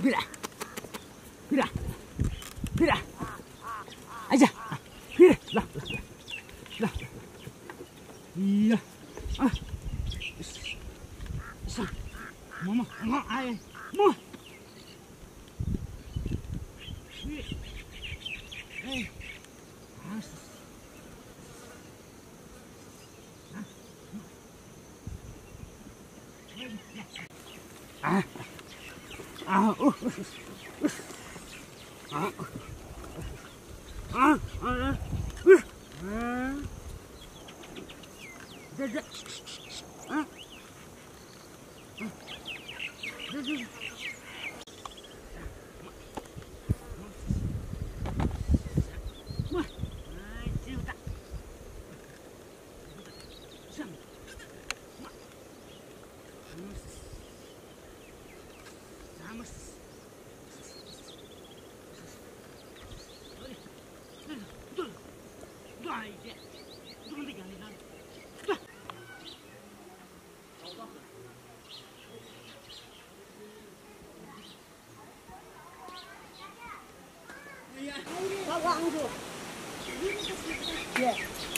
别来，哎呀，别来，咦呀，啊，上，妈，哎，妈，去，哎，啊。 Yeah.